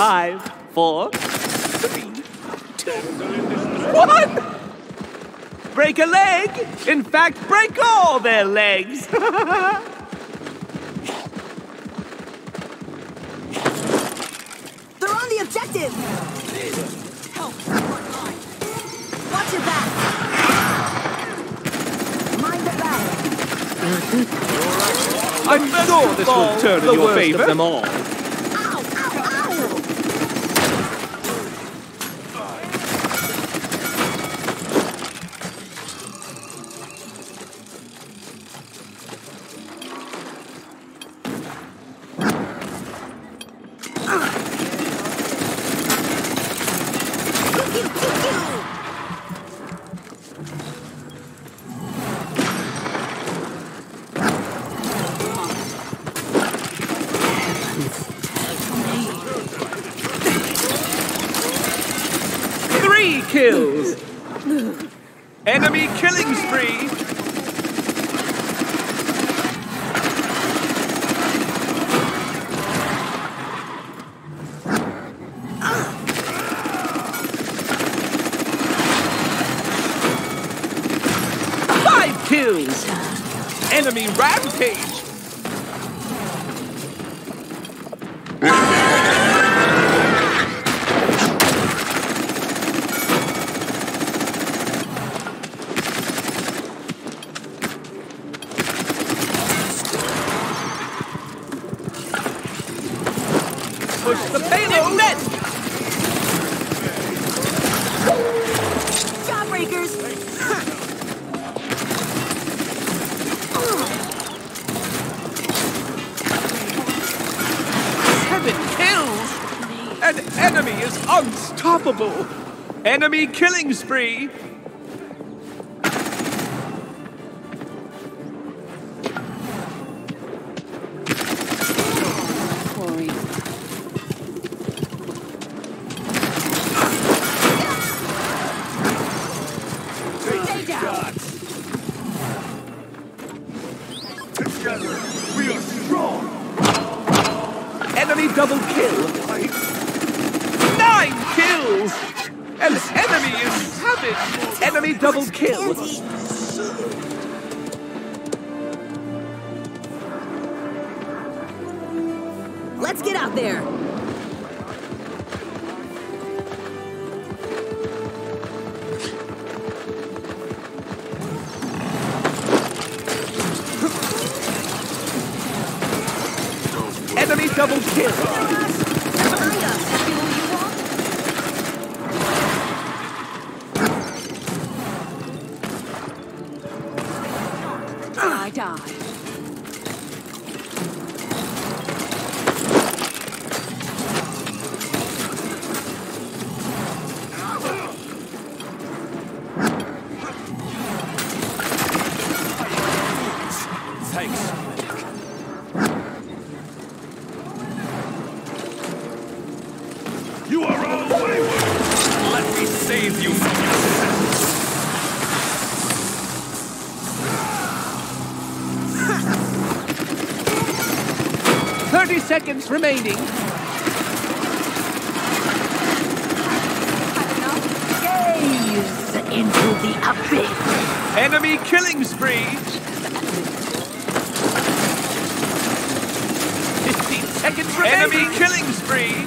5, 4, 3, 2, 1. Break a leg. In fact, break all their legs. They're on the objective. Help. Watch your back. Mind the back. I'm sure this will turn in your favor. Them all. Kills. Enemy killing spree. Five kills. Enemy rampage. Unstoppable! Enemy killing spree! Together, we are strong! Enemy double kill! 9 kills! An enemy is savage! Enemy double kill! Let's get out there! Enemy double kill! You are all wayward! Let me save you, man. 30 seconds remaining. Gaze into the abyss. Enemy killing spree. 15 seconds remaining. Enemy killing spree.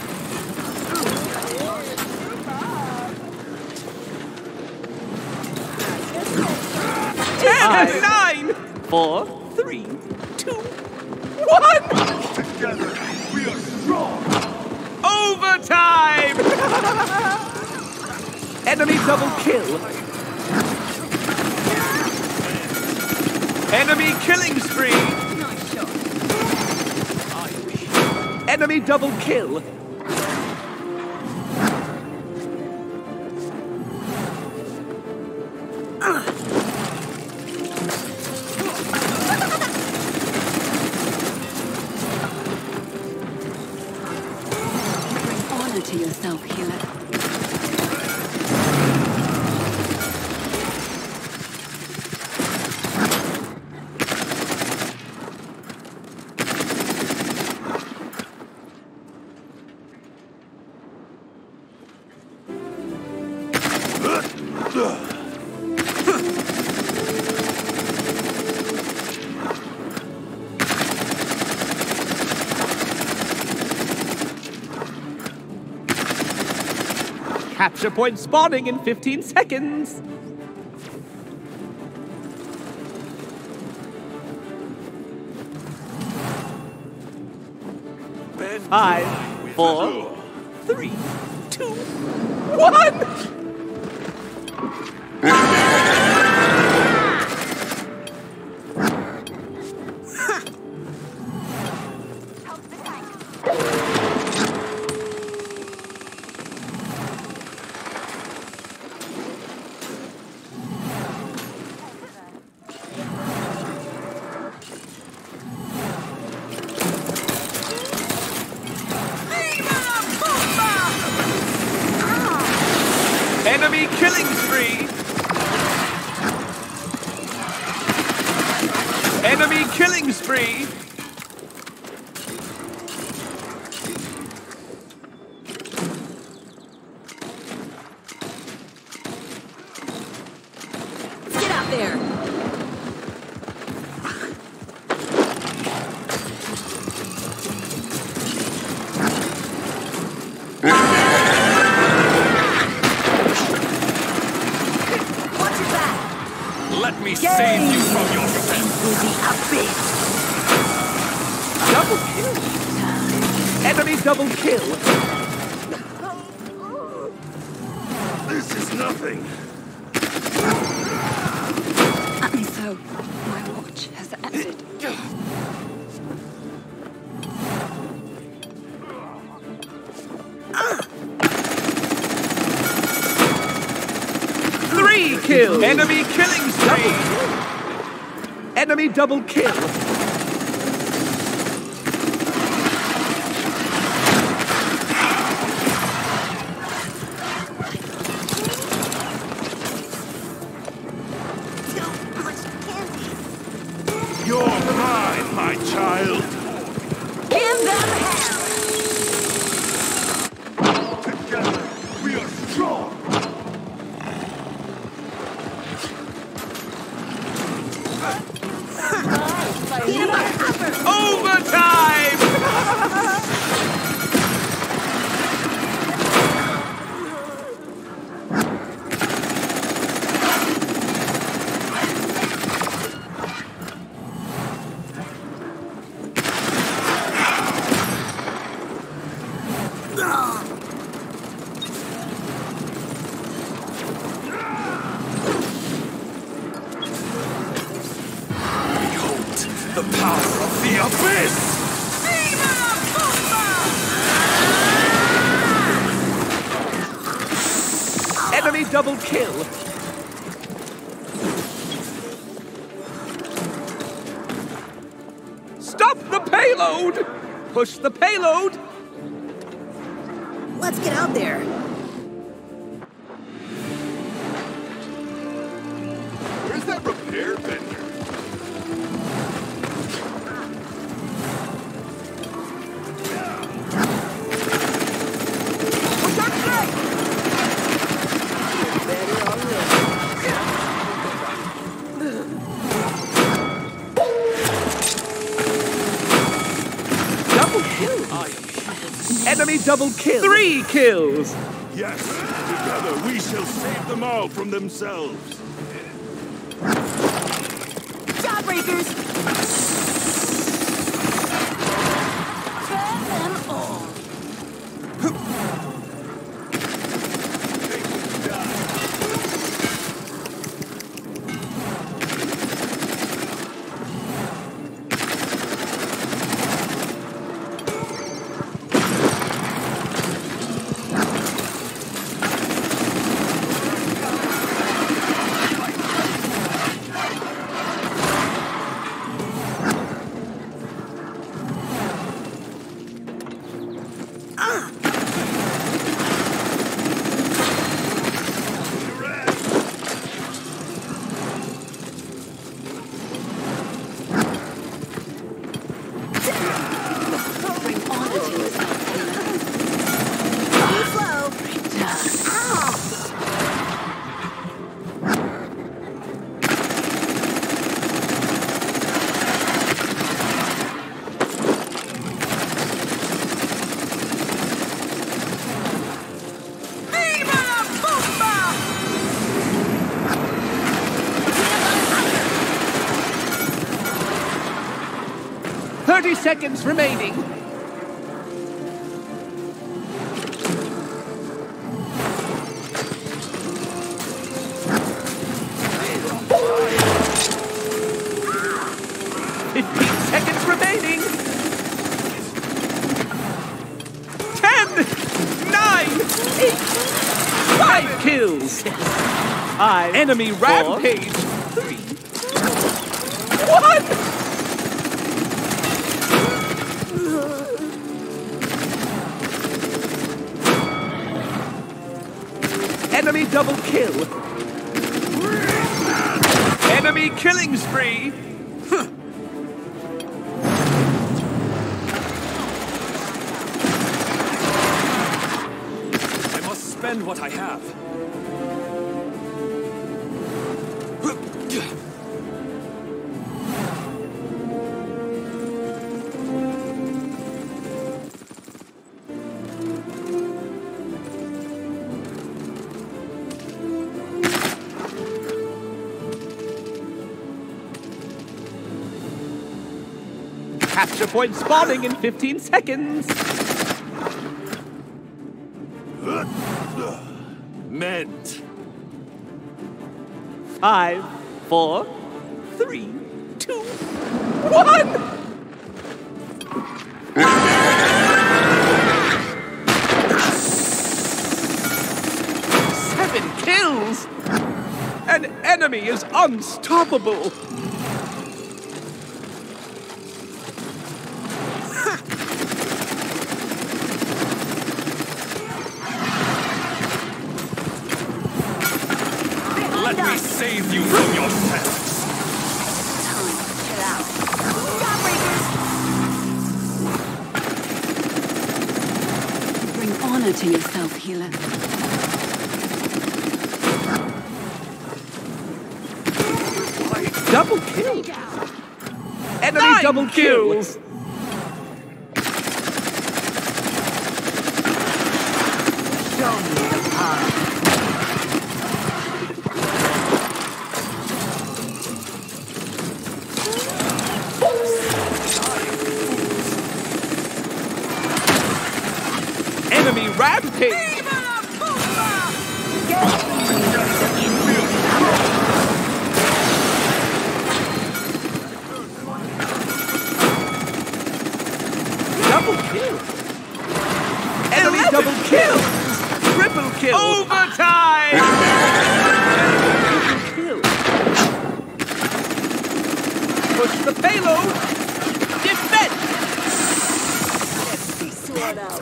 Five, 9, 4, 3, 2, 1! Together, we are strong! Overtime! Enemy double kill! Enemy killing spree! Enemy double kill! Capture point spawning in 15 seconds. Five, four, three, two, one. Enemy killing spree! Enemy killing spree! Get out there! Let me save you from your defense. Double kill. Enemy double kill. This is nothing. And so, my watch has ended. Kill. Enemy killing spree. Double. Enemy double kill. Don't punch candy. You're mine, my child. Give them hell. Together, we are strong. Overtime! The power of the abyss! Viva Bomba! Enemy double kill! Stop the payload! Push the payload! Let's get out there! Where's that repair vendor? Enemy double kill. 3 kills. Yes, together we shall save them all from themselves. Jawbreakers. Burn them all. 30 seconds remaining. Enemy rampage! 3, 1! Enemy double kill! Enemy killing spree! I must spend what I have. Capture point spawning in 15 seconds. Meant. 5, 4, 3, 2, 1. Seven kills. An enemy is unstoppable. Save you from yourselves! Get out! Godbreakers! Bring honor to yourself, healer. Double kill! Enemy double kills! Show me the power. Rampage! Double kill! Enemy double kill! Triple kill! Overtime! Triple kill! Push the payload! Defense! Let's be sword out!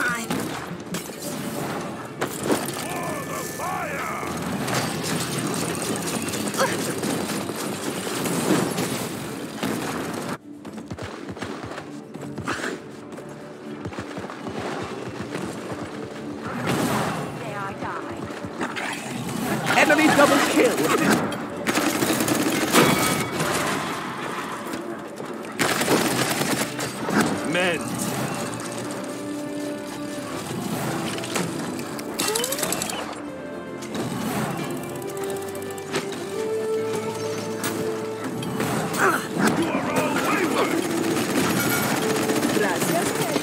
Enemy double kill. Meant. You are all wayward. Gracias, Pedro.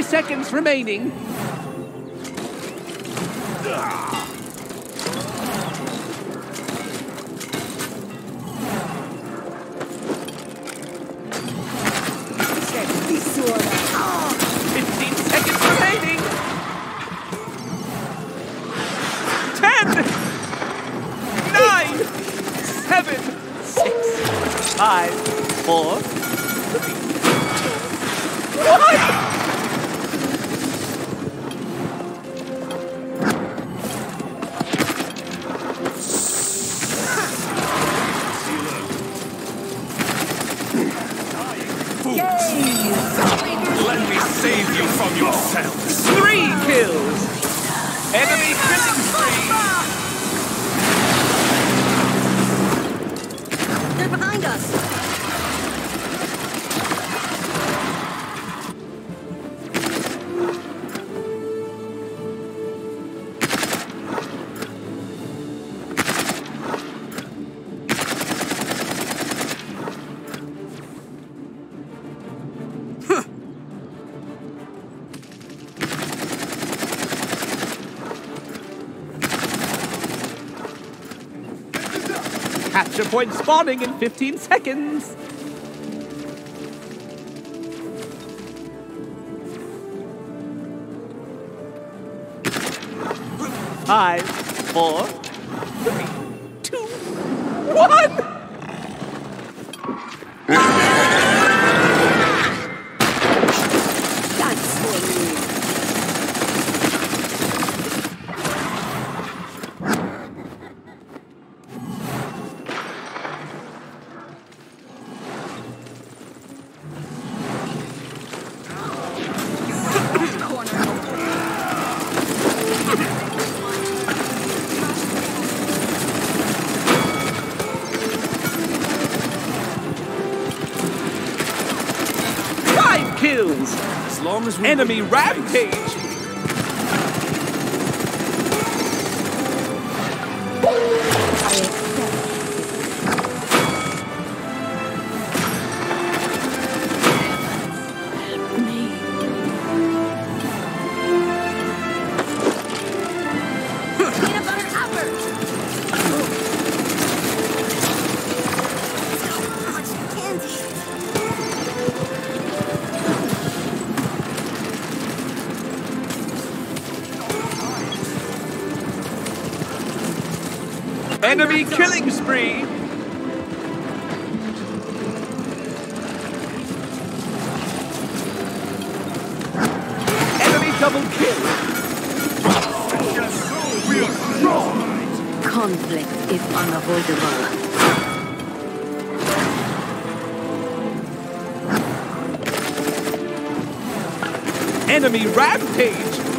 Seconds remaining. Capture point spawning in 15 seconds. Five, four, three, two, one. That's for me. Enemy rampage! Enemy killing spree! Enemy double kill! We are strong! Conflict is unavoidable. Enemy rampage!